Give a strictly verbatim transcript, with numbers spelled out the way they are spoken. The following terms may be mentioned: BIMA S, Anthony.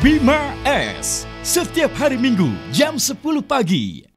BIMA S setiap hari Minggu jam sepuluh pagi.